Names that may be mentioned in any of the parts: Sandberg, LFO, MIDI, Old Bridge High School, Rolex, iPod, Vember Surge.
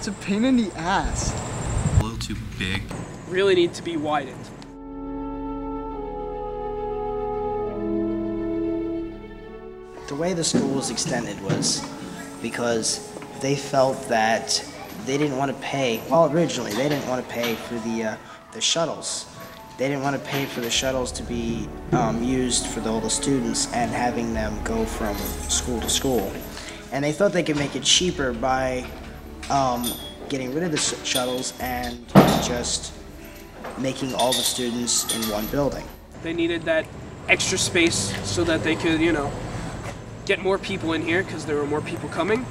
It's a pain in the ass. A little too big. Really need to be widened. The way the school was extended was because they felt that they didn't want to pay, well originally they didn't want to pay for the shuttles. They didn't want to pay for the shuttles to be used for all the students and having them go from school to school. And they thought they could make it cheaper by getting rid of the shuttles and just making all the students in one building. They needed that extra space so that they could, you know, get more people in here because there were more people coming.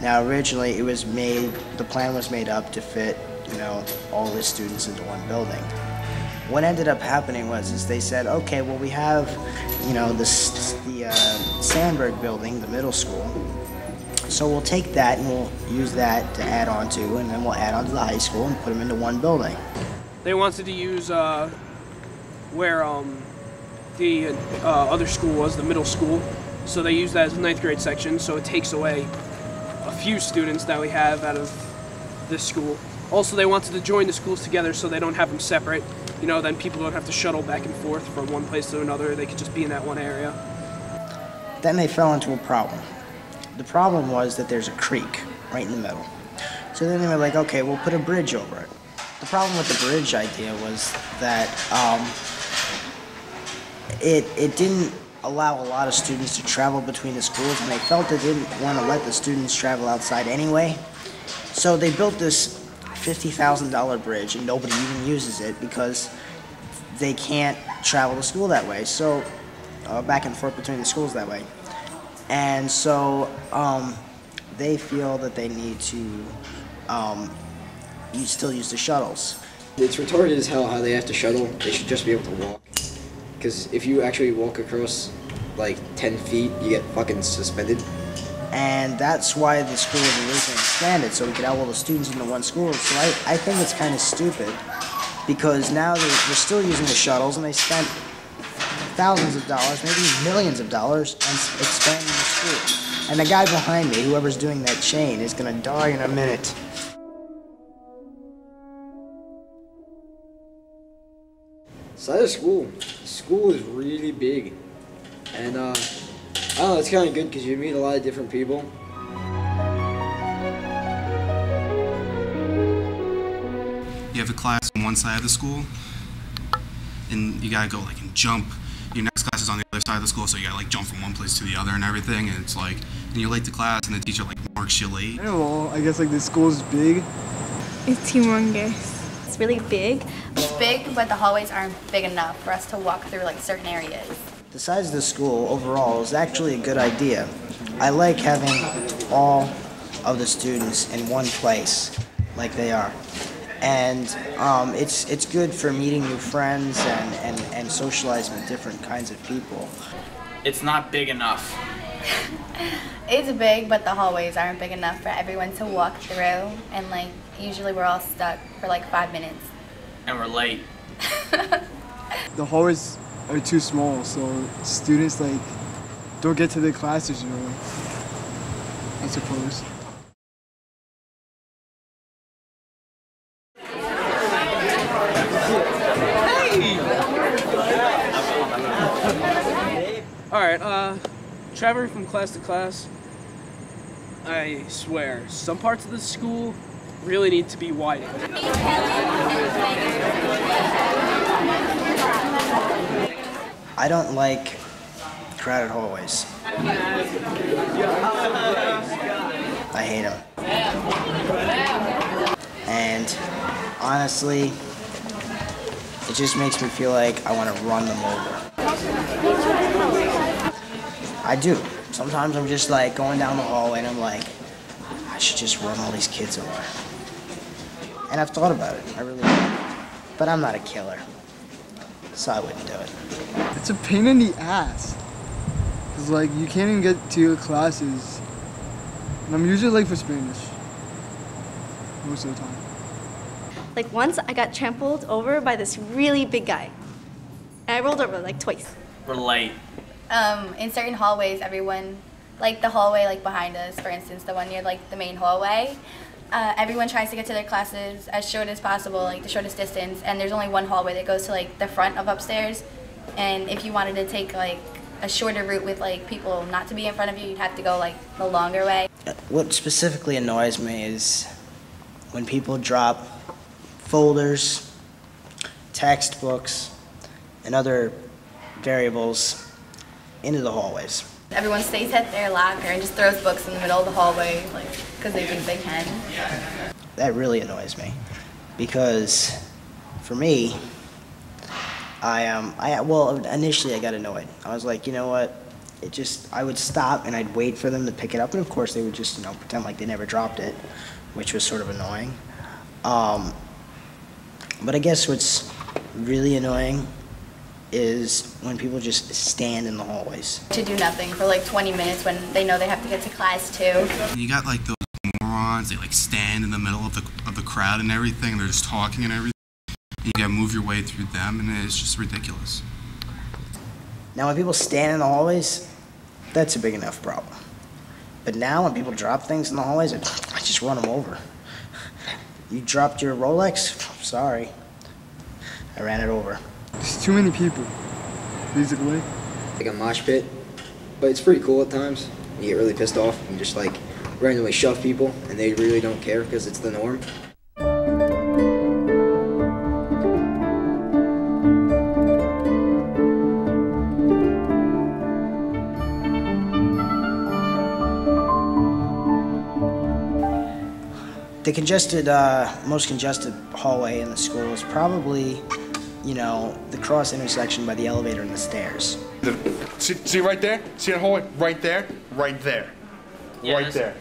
Now originally it was made, the plan was made up to fit, you know, all the students into one building. What ended up happening was, is they said, okay, well we have, you know, the Sandberg building, the middle school, so we'll take that and we'll use that to add on to, and then we'll add on to the high school and put them into one building. They wanted to use where the other school was, the middle school, so they used that as a 9th grade section, so it takes away a few students that we have out of this school. Also, they wanted to join the schools together so they don't have them separate. You know, then people don't have to shuttle back and forth from one place to another. They could just be in that one area. Then they fell into a problem. The problem was that there's a creek right in the middle. So then they were like, okay, we'll put a bridge over it. The problem with the bridge idea was that it didn't allow a lot of students to travel between the schools, and they felt they didn't want to let the students travel outside anyway. So they built this $50,000 bridge and nobody even uses it because they can't travel to school that way, so back and forth between the schools that way. And so they feel that they need to still use the shuttles. It's retarded as hell how they have to shuttle. They should just be able to walk, because if you actually walk across like 10 feet you get fucking suspended. And that's why the school was originally expanded, so we could have all the students into one school. So I think it's kind of stupid, because now they're still using the shuttles, and they spent thousands of dollars, maybe millions of dollars, on expanding the school. And the guy behind me, whoever's doing that chain, is going to die in a minute. Side of school. School is really big, and I don't know, it's kind of good because you meet a lot of different people. You have a class on one side of the school, and you gotta go like and jump. Your next class is on the other side of the school, so you gotta like jump from one place to the other and everything. And it's like, and you're late to class, and the teacher like marks you late. Well, I guess like the school's big. It's humongous. It's really big. It's big, but the hallways aren't big enough for us to walk through like certain areas. The size of the school overall is actually a good idea. I like having all of the students in one place, like they are. And it's good for meeting new friends and socializing with different kinds of people. It's not big enough. It's big, but the hallways aren't big enough for everyone to walk through. And like, usually we're all stuck for like 5 minutes. And we're late. The hallways are too small, so students like don't get to their classes, you know, I suppose. Hey! Alright, traveling from class to class, I swear, some parts of the school really need to be widened. I don't like crowded hallways. I hate them. And honestly, it just makes me feel like I want to run them over. I do. Sometimes I'm just like going down the hallway and I'm like, I should just run all these kids over. And I've thought about it, I really have. But I'm not a killer, so I wouldn't do it. It's a pain in the ass. It's like you can't even get to your classes. And I'm usually late for Spanish, most of the time. Like once I got trampled over by this really big guy. And I rolled over like twice. We're late. In certain hallways, everyone, like the hallway like behind us, for instance, the one near like the main hallway, Everyone tries to get to their classes as short as possible, like the shortest distance, and there's only one hallway that goes to like the front of upstairs. And if you wanted to take like a shorter route with like people not to be in front of you, you'd have to go like the longer way. What specifically annoys me is when people drop folders, textbooks, and other variables into the hallways. Everyone stays at their locker and just throws books in the middle of the hallway, like, because they think they can. That really annoys me, because for me, well, initially I got annoyed. I was like, you know what? I would stop and I'd wait for them to pick it up, and of course they would just, you know, pretend like they never dropped it, which was sort of annoying. But I guess what's really annoying is when people just stand in the hallways. To do nothing for like 20 minutes when they know they have to get to class too. You got like those morons, they like stand in the middle of the crowd and everything, and they're just talking and everything. And you gotta move your way through them, and it's just ridiculous. Now when people stand in the hallways, that's a big enough problem. But now when people drop things in the hallways, I just run them over. You dropped your Rolex? Sorry. I ran it over. There's too many people. Leads it away. Like a mosh pit, but it's pretty cool at times. You get really pissed off and just like randomly shove people, and they really don't care because it's the norm. The most congested hallway in the school is probably, you know, the cross intersection by the elevator and the stairs. See right there? See that hallway? Right there? Right there. Yeah, right there.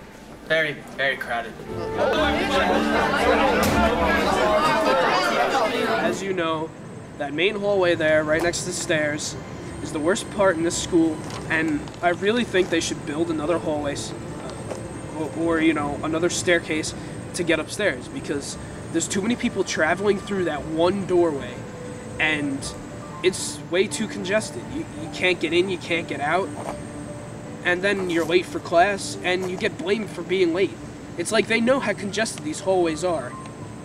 Very, very crowded. As you know, that main hallway there, right next to the stairs, is the worst part in this school, and I really think they should build another hallway, or, you know, another staircase to get upstairs, because there's too many people traveling through that one doorway. And it's way too congested. You can't get in, you can't get out, and then you're late for class, and you get blamed for being late. It's like they know how congested these hallways are,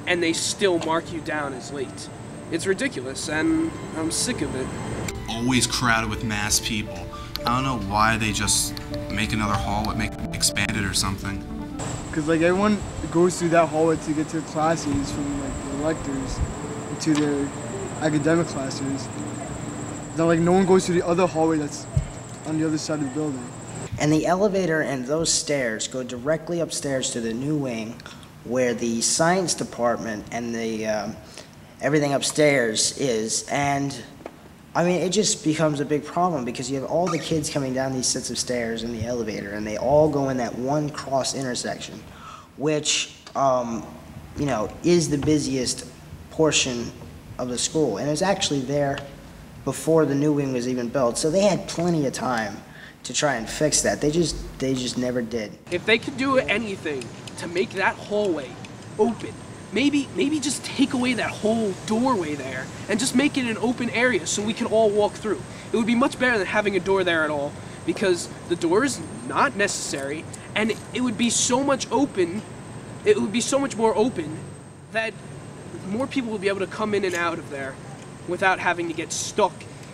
and they still mark you down as late. It's ridiculous, and I'm sick of it. Always crowded with mass people. I don't know why they just make another hallway, expand it or something. Because like everyone goes through that hallway to get to their classes, from like the lectures to their academic classes. Then, like, no one goes to the other hallway that's on the other side of the building. And the elevator and those stairs go directly upstairs to the new wing, where the science department and the everything upstairs is. And I mean, it just becomes a big problem, because you have all the kids coming down these sets of stairs in the elevator, and they all go in that one cross intersection, which you know, is the busiest portion of the school, and it was actually there before the new wing was even built, so they had plenty of time to try and fix that. They just never did. If they could do anything to make that hallway open, maybe just take away that whole doorway there and just make it an open area so we can all walk through. It would be much better than having a door there at all, because the door is not necessary, and it would be so much open. It would be so much more open that more people will be able to come in and out of there without having to get stuck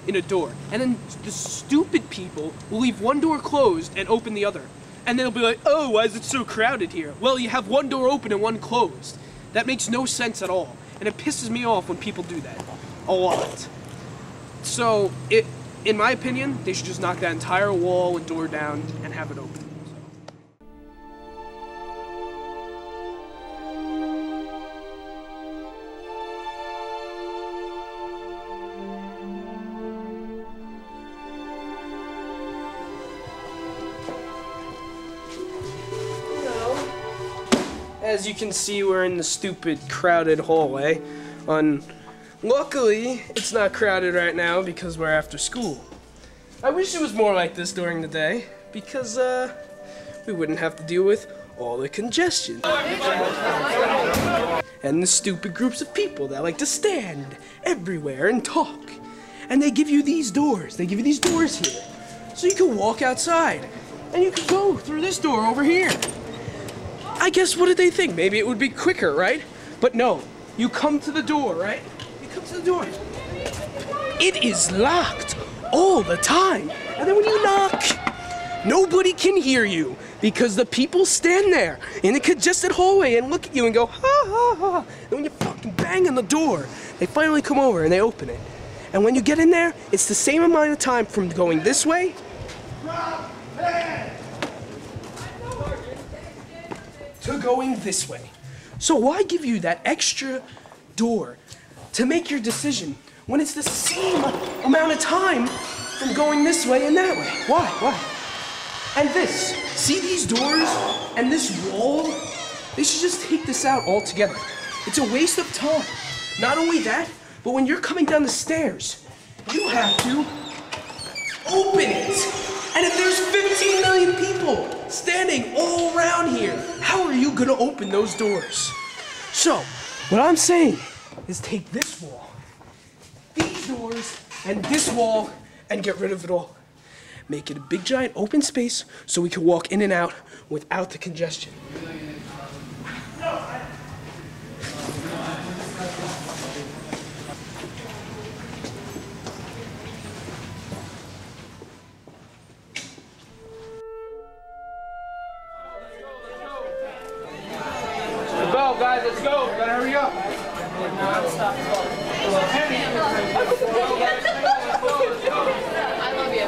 in a door. And then the stupid people will leave one door closed and open the other. And they'll be like, oh, why is it so crowded here? Well, you have one door open and one closed. That makes no sense at all. And it pisses me off when people do that. A lot. So, in my opinion, they should just knock that entire wall and door down and have it open. As you can see, we're in the stupid crowded hallway. Luckily, it's not crowded right now because we're after school. I wish it was more like this during the day, because we wouldn't have to deal with all the congestion. And the stupid groups of people that like to stand everywhere and talk. And they give you these doors. They give you these doors here. So you can walk outside. And you can go through this door over here. I guess, what did they think? Maybe it would be quicker, right? But no, you come to the door, right? You come to the door. It is locked all the time. And then when you knock, nobody can hear you because the people stand there in a congested hallway and look at you and go, ha, ha, ha. And when you fucking bang on the door, they finally come over and they open it. And when you get in there, it's the same amount of time from going this way. To going this way. So why give you that extra door to make your decision when it's the same amount of time from going this way and that way? Why? Why? And this. See these doors and this wall? They should just take this out altogether. It's a waste of time. Not only that, but when you're coming down the stairs, you have to open it. And if there's 15 million people standing all around here, how are you gonna open those doors? So, what I'm saying is take this wall, these doors, and this wall, and get rid of it all. Make it a big giant open space so we can walk in and out without the congestion. Guys, let's go. Gotta hurry up. I love you.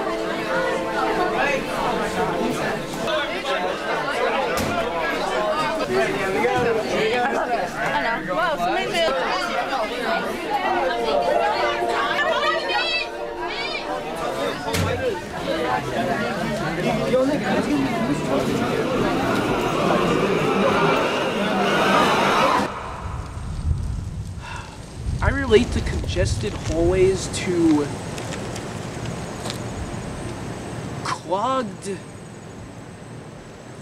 I know. Wow, somebody's there. I relate the congested hallways to clogged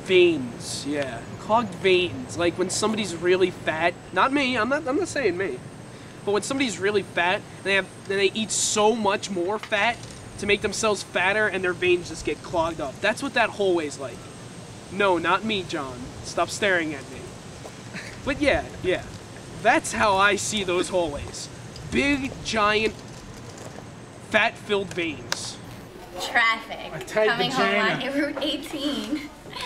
veins. Yeah, clogged veins. Like when somebody's really fat. Not me. I'm not saying me. But when somebody's really fat, and they eat so much more fat to make themselves fatter, and their veins just get clogged up. That's what that hallway's like. No, not me, John. Stop staring at me. But yeah, yeah. That's how I see those hallways. Big, giant, fat-filled veins. Traffic. Coming home on Route 18.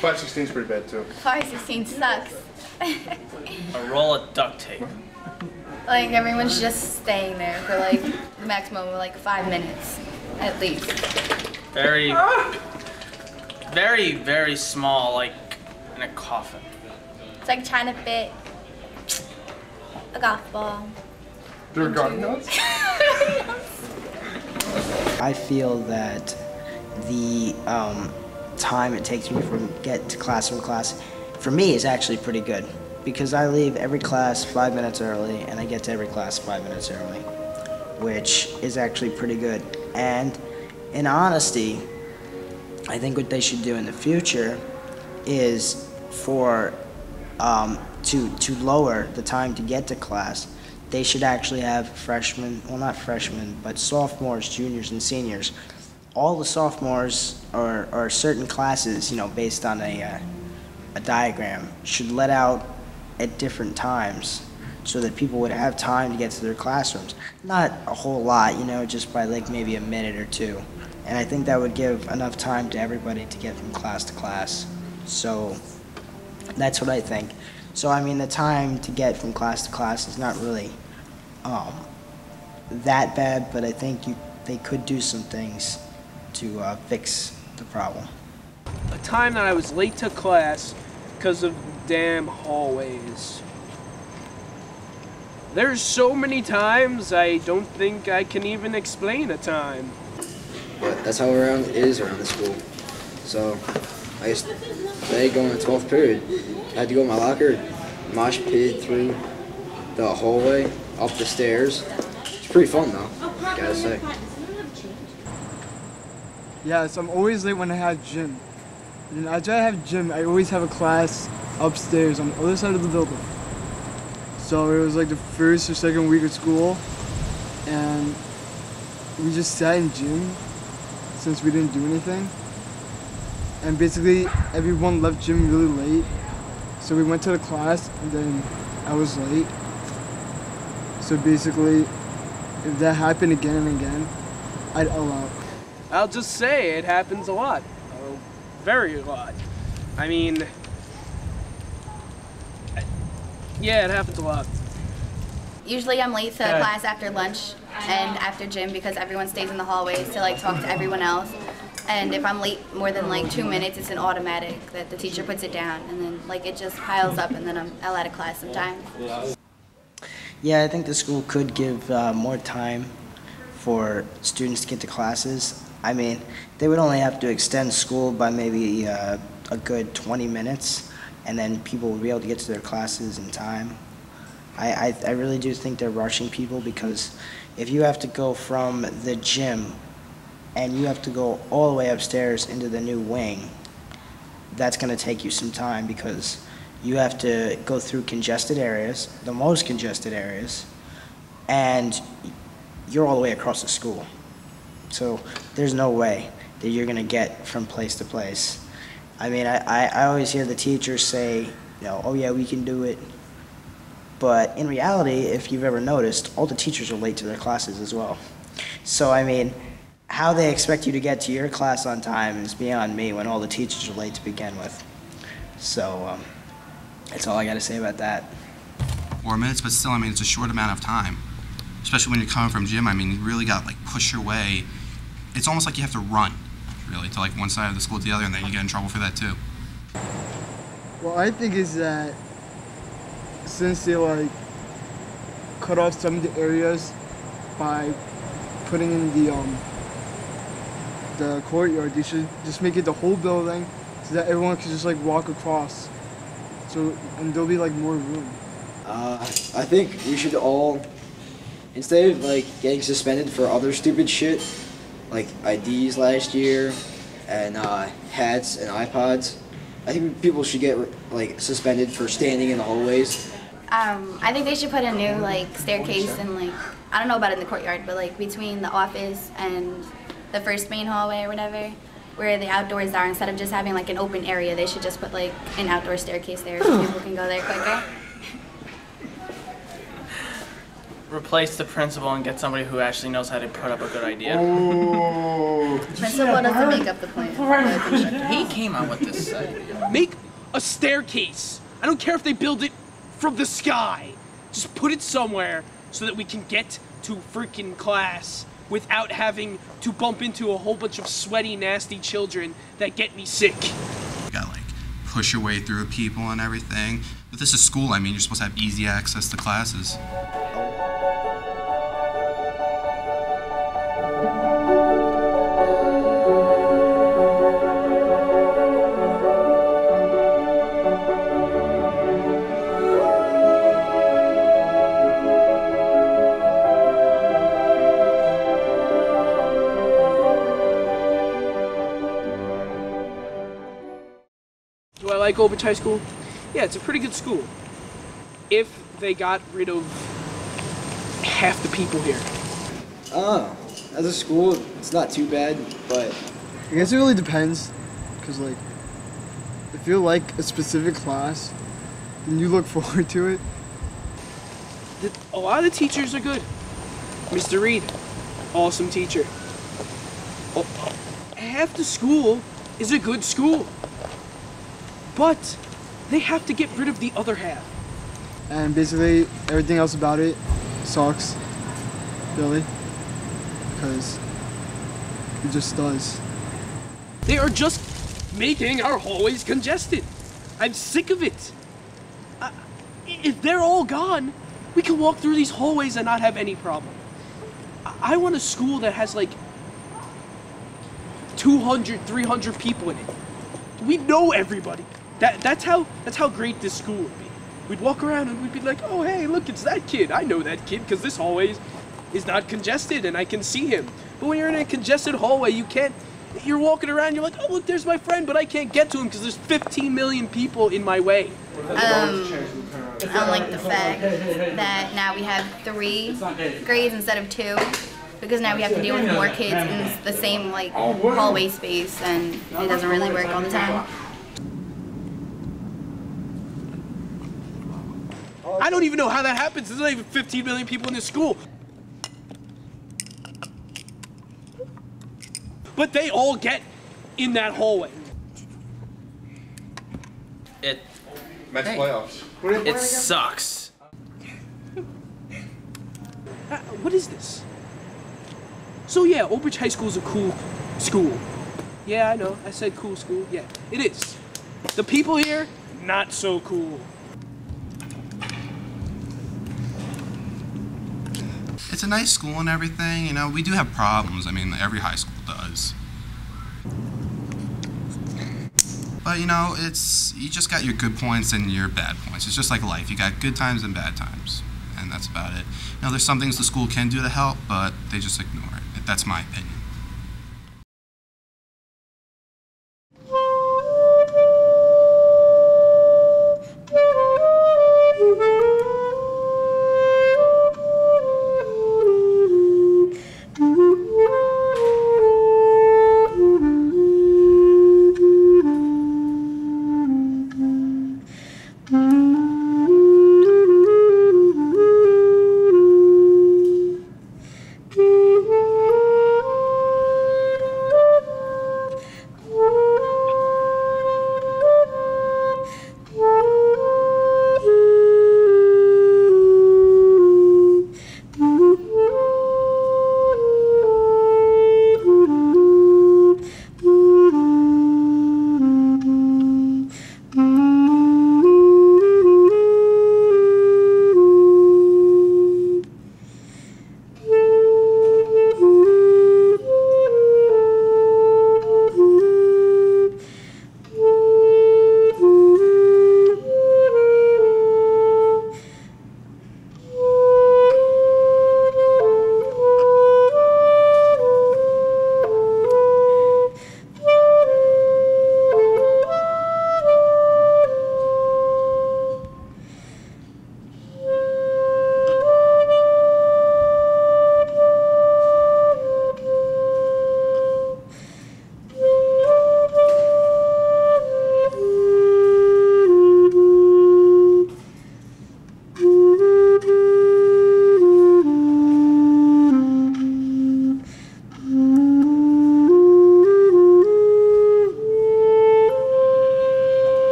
516's pretty bad, too. 516 sucks. A roll of duct tape. Like, everyone's just staying there for, like, the maximum of, like, 5 minutes, at least. Very, very, very small, like, in a coffin. It's like trying to fit a golf ball. They're garden nuts? I feel that the time it takes me from get to class from class, for me, is actually pretty good. Because I leave every class 5 minutes early, and I get to every class 5 minutes early, which is actually pretty good. And in honesty, I think what they should do in the future is for to lower the time to get to class, they should actually have freshmen, well not freshmen, but sophomores, juniors, and seniors. All the sophomores or certain classes, you know, based on a diagram, should let out at different times so that people would have time to get to their classrooms. Not a whole lot, you know, just by like maybe a minute or two. And I think that would give enough time to everybody to get from class to class. So that's what I think. So, I mean, the time to get from class to class is not really that bad, but I think they could do some things to fix the problem. A time that I was late to class because of damn hallways. There's so many times I don't think I can even explain a time. But that's how around it is around the school. So, I guess they go in the 12th period. I had to go to my locker, mosh pit through the hallway, up the stairs. It's pretty fun though, gotta say. Yes, I'm always late when I have gym. And I try to have gym, I always have a class upstairs on the other side of the building. So it was like the first or second week of school, and we just sat in gym since we didn't do anything. And basically, everyone left gym really late. So we went to the class, and then I was late. So basically, if that happened again and again, I'd L out. I'll just say it happens a lot. Oh, very a lot. I mean, yeah, it happens a lot. Usually I'm late to class after lunch and after gym because everyone stays in the hallways to like talk to everyone else. And if I'm late more than like 2 minutes, it's an automatic that the teacher puts it down, and then like it just piles up, and then I'm L out of class sometimes. Yeah, I think the school could give more time for students to get to classes. I mean, they would only have to extend school by maybe a good 20 minutes, and then people would be able to get to their classes in time. I really do think they're rushing people, because if you have to go from the gym and you have to go all the way upstairs into the new wing, that's going to take you some time, because you have to go through congested areas, the most congested areas, and you're all the way across the school. So there's no way that you're going to get from place to place. I mean, I always hear the teachers say, you know, oh yeah, we can do it. But in reality, if you've ever noticed, all the teachers are late to their classes as well. So I mean, how they expect you to get to your class on time is beyond me when all the teachers are late to begin with. So that's all I got to say about that. 4 minutes, but still, I mean, it's a short amount of time. Especially when you're coming from gym, I mean, you really got to like push your way. It's almost like you have to run, really, to like one side of the school to the other, and then you get in trouble for that too. Well, I think is that since they like cut off some of the areas by putting in the courtyard, they should just make it the whole building so that everyone can just like walk across. So and there'll be like more room. I think we should all, instead of like getting suspended for other stupid shit like IDs last year and hats and iPods, I think people should get like suspended for standing in the hallways. I think they should put a new like staircase in, like, I don't know about it in the courtyard, but like between the office and the first main hallway or whatever, where the outdoors are, instead of just having like an open area, they should just put like an outdoor staircase there so people can go there quicker. Replace the principal and get somebody who actually knows how to put up a good idea. Oh. The principal doesn't make up the plan. He came out with this idea. Make a staircase. I don't care if they build it from the sky. Just put it somewhere so that we can get to freaking class without having to bump into a whole bunch of sweaty, nasty children that get me sick. You gotta like push your way through people and everything. But this is school, I mean, you're supposed to have easy access to classes. Do I like Old Bridge High School? Yeah, it's a pretty good school. If they got rid of half the people here. Oh, as a school, it's not too bad, but I guess it really depends. Because, like, if you like a specific class, then you look forward to it. A lot of the teachers are good. Mr. Reed, awesome teacher. Oh, half the school is a good school. But they have to get rid of the other half. And basically, everything else about it sucks, really, because it just does. They are just making our hallways congested. I'm sick of it. If they're all gone, we can walk through these hallways and not have any problem. I want a school that has like 200, 300 people in it. We know everybody. That's how great this school would be. We'd walk around and we'd be like, oh hey, look, it's that kid. I know that kid because this hallway is not congested and I can see him. But when you're in a congested hallway, you can't, you're walking around, you're like, oh look, there's my friend, but I can't get to him because there's 15 million people in my way. I like the fact that now we have 3 grades instead of 2. Because now we have to deal with more kids in the same like hallway space, and it doesn't really work all the time. I don't even know how that happens. There's not even 15 million people in this school. But they all get in that hallway. It sucks. What is this? So yeah, Old Bridge High School is a cool school. Yeah, I know, I said cool school, yeah, it is. The people here, not so cool. It's a nice school and everything, you know, we do have problems. I mean, every high school does. But you know, it's, you just got your good points and your bad points. It's just like life, you got good times and bad times, and that's about it. You know, there's some things the school can do to help, but they just ignore it. That's my opinion.